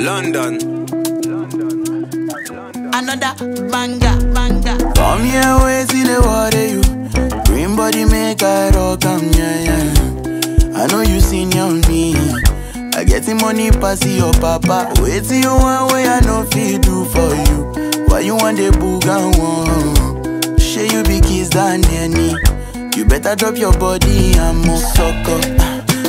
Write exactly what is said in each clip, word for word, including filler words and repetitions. London. Another banger, banger. Come here, where see the water you. Green body make I rock am, yeah, yeah. I know you seen on me. I get the money pass your papa. Wait till you want way I know feel do for you. Why you want the boogan one? Share you be Kizz Daniel. You better drop your body and move sucker.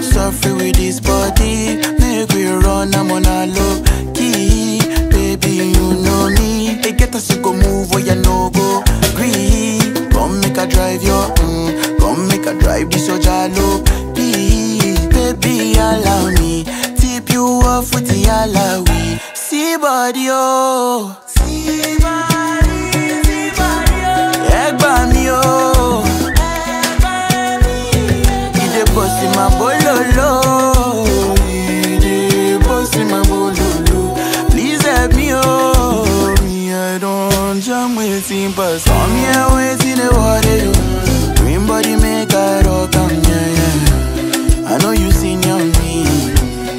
Suffer with this body, make we run, I'm on a low key. Baby, you know me. They get us to go move where you no go green. Come make a drive your, mm. Come make a drive this your jalo. Please, baby, allow me. Tip you off with the alawi. See body, oh. See body, see body, oh. Egg by me, oh. But come here, wait till the water you. Green body make I rock am, yeah, yeah. I know you seen your me.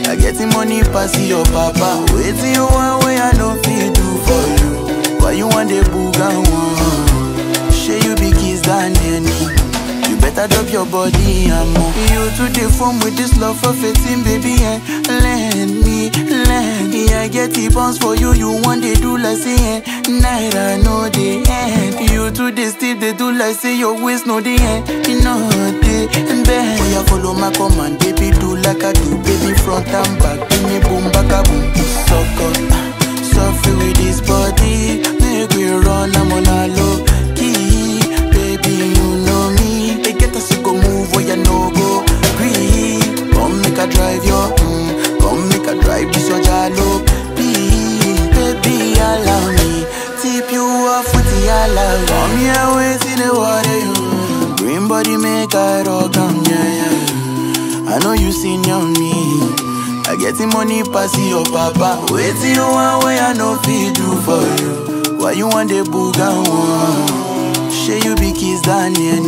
I get the money pass your papa. Wait till you want way I know feel do for you. Why you want the boogan one? Share you be Kizz Daniel. You better drop your body and move. You to the form with this love for fitting, baby, and lend me, lend me. I get the bounce for you, you want the do like say, night I know the end. You to the steep, they do like say your waist no the end. You know the end. Oh yeah, follow my command, baby, do like I do, baby, front and back, give me boom, back a boom. Suck up, suffer with this body, make we run, I'm on a low key. Baby, you know me. They get us to go move where you no go green. Come make a drive your, mm. Come make a drive this your jalo. Baby, allow me. Tip you off with the allow. Come here, wait till the water you. Green body make I rock am, yeah, yeah. I know you seen your me. I get the money pass your papa. Wait till you want way I know feel do for you. Why you want the boogan one? Share you be Kizz Daniel.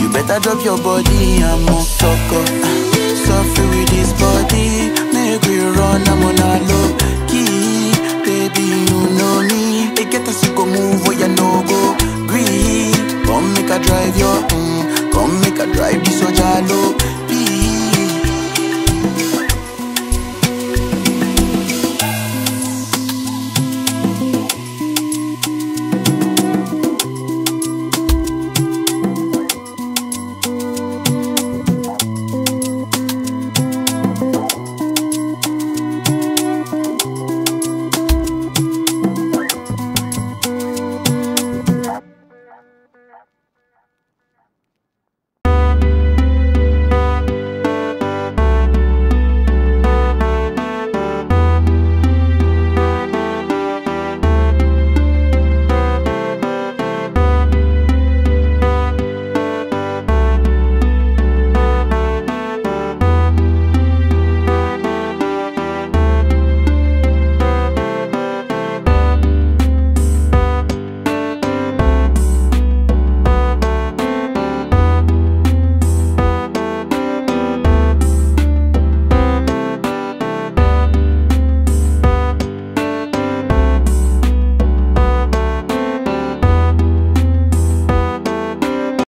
You better drop your body and move sucker. Suffer with this body, make we run, I'm on a